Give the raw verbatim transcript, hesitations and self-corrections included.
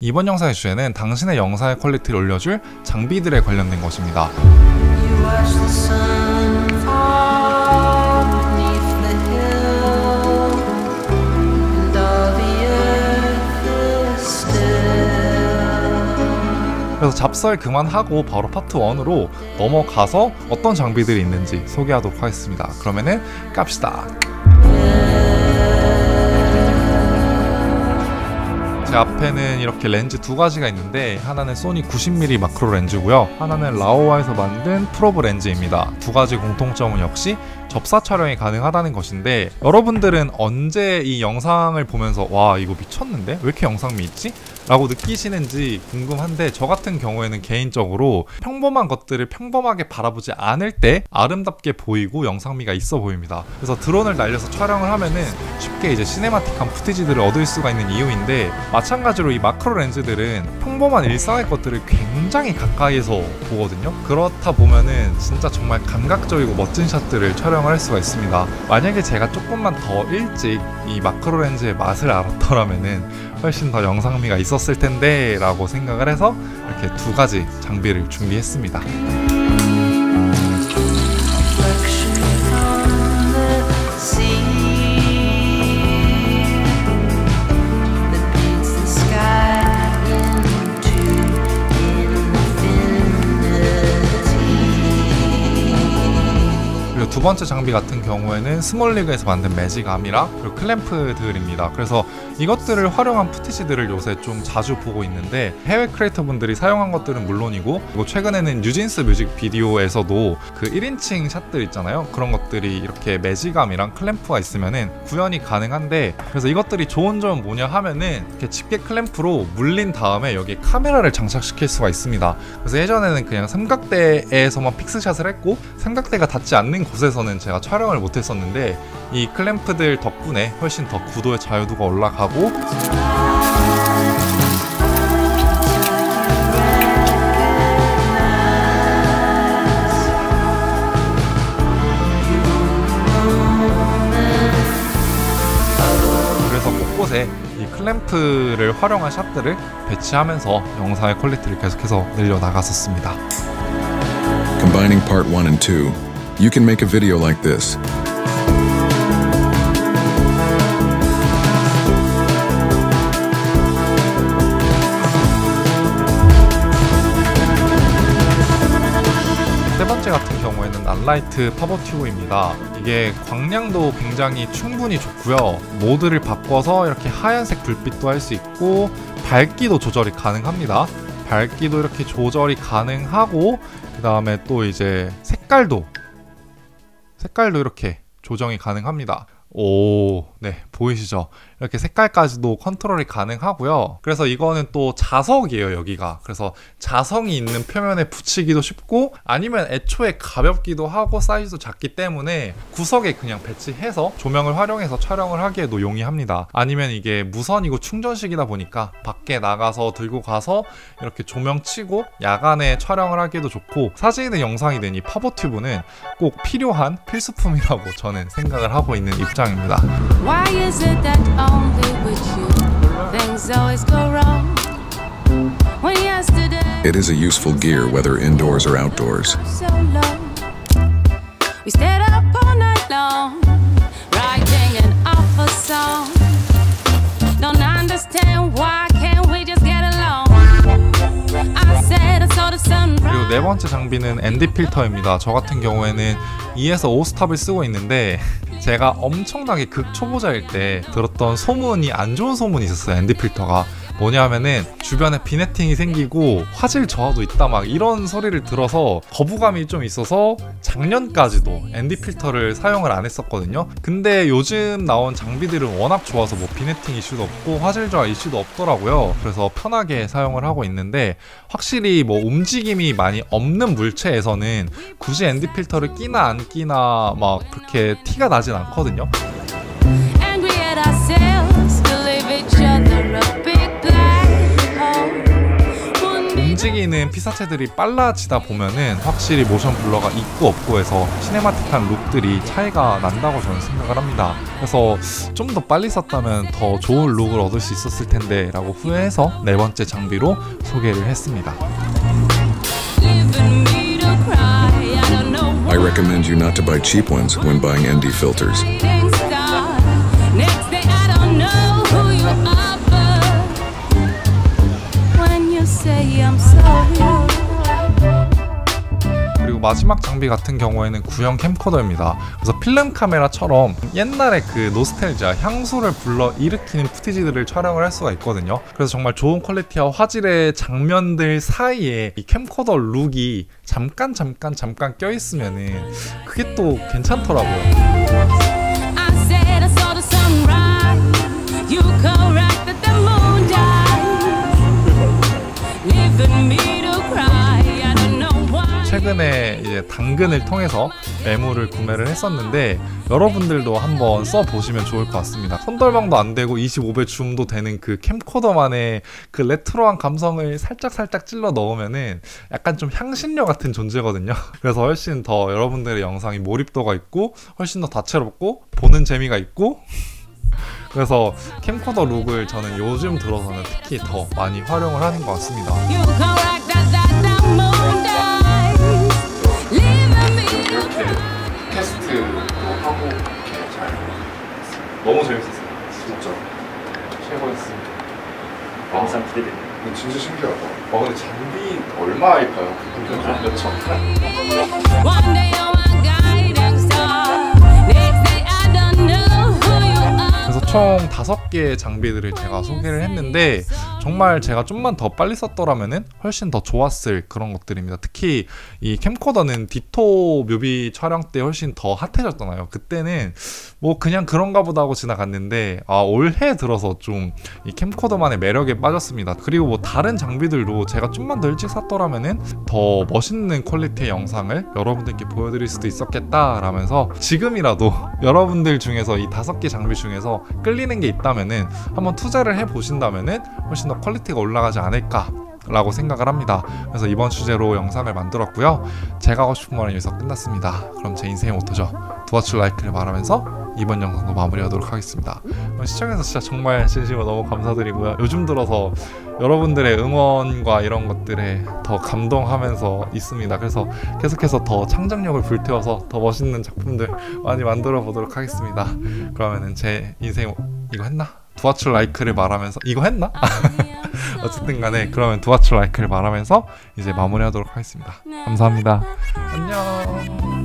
이번 영상의 주제는 당신의 영상의 퀄리티를 올려줄 장비들에 관련된 것입니다. 그래서 잡설 그만하고 바로 파트 일으로 넘어가서 어떤 장비들이 있는지 소개하도록 하겠습니다. 그러면은 갑시다. 제 앞에는 이렇게 렌즈 두 가지가 있는데, 하나는 소니 구십 밀리미터 마크로 렌즈고요, 하나는 라오와에서 만든 프로브 렌즈입니다. 두 가지 공통점은 역시 접사 촬영이 가능하다는 것인데, 여러분들은 언제 이 영상을 보면서 와 이거 미쳤는데? 왜 이렇게 영상미 있지? 라고 느끼시는지 궁금한데, 저 같은 경우에는 개인적으로 평범한 것들을 평범하게 바라보지 않을 때 아름답게 보이고 영상미가 있어 보입니다. 그래서 드론을 날려서 촬영을 하면은 쉽게 이제 시네마틱한 푸티지들을 얻을 수가 있는 이유인데, 마찬가지로 이 마크로 렌즈들은 평범한 일상의 것들을 굉장히 가까이에서 보거든요. 그렇다 보면은 진짜 정말 감각적이고 멋진 샷들을 촬영을 할 수가 있습니다. 만약에 제가 조금만 더 일찍 이 마크로 렌즈의 맛을 알았더라면은 훨씬 더 영상미가 있었을 썼을 텐데 라고 생각을 해서 이렇게 두 가지 장비를 준비했습니다. 두 번째 장비 같은 경우에는 스몰리그에서 만든 매직 암이랑 그리고 클램프들입니다. 그래서 이것들을 활용한 푸티지들을 요새 좀 자주 보고 있는데, 해외 크리에이터분들이 사용한 것들은 물론이고, 그리고 최근에는 뉴진스 뮤직비디오에서도 그 일 인칭 샷들 있잖아요. 그런 것들이 이렇게 매직 암이랑 클램프가 있으면은 구현이 가능한데, 그래서 이것들이 좋은 점은 뭐냐 하면은 이렇게 집게 클램프로 물린 다음에 여기에 카메라를 장착시킬 수가 있습니다. 그래서 예전에는 그냥 삼각대에서만 픽스샷을 했고 삼각대가 닿지 않는 곳에 에서는 제가 촬영을 못했었는데, 이 클램프들 덕분에 훨씬 더 구도의 자유도가 올라가고 그래서 곳곳에 이 클램프를 활용한 샷들을 배치하면서 영상의 퀄리티를 계속해서 늘려나갔었습니다. Combining part one and two You can make a video like this. 세 번째 같은 경우에는 안라이트 팝업 튜브입니다. 이게 광량도 굉장히 충분히 좋고요, 모드를 바꿔서 이렇게 하얀색 불빛도 할 수 있고 밝기도 조절이 가능합니다. 밝기도 이렇게 조절이 가능하고, 그 다음에 또 이제 색깔도 색깔도 이렇게 조정이 가능합니다. 오, 네, 보이시죠? 이렇게 색깔까지도 컨트롤이 가능하고요. 그래서 이거는 또 자석이에요, 여기가. 그래서 자성이 있는 표면에 붙이기도 쉽고, 아니면 애초에 가볍기도 하고 사이즈도 작기 때문에 구석에 그냥 배치해서 조명을 활용해서 촬영을 하기에도 용이합니다. 아니면 이게 무선이고 충전식이다 보니까 밖에 나가서 들고 가서 이렇게 조명 치고 야간에 촬영을 하기에도 좋고, 사진이든 영상이 된 이 팝업 튜브는 꼭 필요한 필수품이라고 저는 생각을 하고 있는 입장입니다. It is a useful gear whether indoors or outdoors. We stayed up all night long, writing an awful song. Don't understand why can't we just get along? I said I saw the sunrise. 그리고 네 번째 장비는 엔디 필터입니다. 저 같은 경우에는 이에서 오 스탑을 쓰고 있는데, 제가 엄청나게 극초보자일 때 들었던 소문이, 안 좋은 소문이 있었어요. 엔디 필터가 뭐냐 하면은 주변에 비네팅이 생기고 화질 저하도 있다 막 이런 소리를 들어서 거부감이 좀 있어서 작년까지도 엔디 필터를 사용을 안 했었거든요. 근데 요즘 나온 장비들은 워낙 좋아서 뭐 비네팅 이슈도 없고 화질 저하 이슈도 없더라고요. 그래서 편하게 사용을 하고 있는데, 확실히 뭐 움직임이 많이 없는 물체에서는 굳이 엔디 필터를 끼나 안 끼나 막 그렇게 티가 나진 않거든요. 움직이는 피사체들이 빨라지다 보면은 확실히 모션 블러가 있고 없고 해서 시네마틱한 룩들이 차이가 난다고 저는 생각을 합니다. 그래서 좀 더 빨리 썼다면 더 좋은 룩을 얻을 수 있었을 텐데 라고 후회해서 네 번째 장비로 소개를 했습니다. I recommend you not to buy cheap ones when buying 엔디 filters. 그리고 마지막 장비 같은 경우에는 구형 캠코더입니다. 그래서 필름 카메라처럼 옛날에 그 노스텔지아 향수를 불러 일으키는 푸티지들을 촬영을 할 수가 있거든요. 그래서 정말 좋은 퀄리티와 화질의 장면들 사이에 이 캠코더 룩이 잠깐 잠깐 잠깐 껴있으면은 그게 또 괜찮더라고요. 최근에 이제 당근을 통해서 메모를 구매를 했었는데 여러분들도 한번 써보시면 좋을 것 같습니다. 손덜방도 안 되고 이십오 배 줌도 되는 그 캠코더만의 그 레트로한 감성을 살짝살짝 찔러 넣으면은 약간 좀 향신료 같은 존재거든요. 그래서 훨씬 더 여러분들의 영상이 몰입도가 있고 훨씬 더 다채롭고 보는 재미가 있고 그래서 캠코더 룩을 저는 요즘 들어서는 특히 더 많이 활용을 하는 것 같습니다. 너무 재밌었어요. 진짜 최고였습니다. 왕상 기대됩니다. 진짜 신기하다. 와 근데 장비 얼마일까요? 몇 천? 그래서 총 다섯 개의 장비들을 제가 소개를 했는데 정말 제가 좀만 더 빨리 썼더라면은 훨씬 더 좋았을 그런 것들입니다. 특히 이 캠코더는 디토 뮤비 촬영 때 훨씬 더 핫해졌잖아요. 그때는 뭐 그냥 그런가 보다 하고 지나갔는데 아 올해 들어서 좀 이 캠코더만의 매력에 빠졌습니다. 그리고 뭐 다른 장비들도 제가 좀만 더 일찍 샀더라면은 더 멋있는 퀄리티의 영상을 여러분들께 보여드릴 수도 있었겠다 라면서 지금이라도 여러분들 중에서 이 다섯 개 장비 중에서 끌리는 게 있다면은 한번 투자를 해 보신다면은 훨씬 더 퀄리티가 올라가지 않을까 라고 생각을 합니다. 그래서 이번 주제로 영상을 만들었고요. 제가 하고 싶은 말은 여기서 끝났습니다. 그럼 제 인생의 모토죠. 도와줄 라이크를 말하면서 이번 영상도 마무리하도록 하겠습니다. 시청해서 진짜 정말 진심으로 너무 감사드리고요. 요즘 들어서 여러분들의 응원과 이런 것들에 더 감동하면서 있습니다. 그래서 계속해서 더 창작력을 불태워서 더 멋있는 작품들 많이 만들어 보도록 하겠습니다. 그러면은 제 인생 이거 했나? 도와줄 라이크를 말하면서 이거 했나? 어쨌든 간에 그러면 도와줄 라이크를 말하면서 이제 마무리하도록 하겠습니다. 감사합니다. 안녕.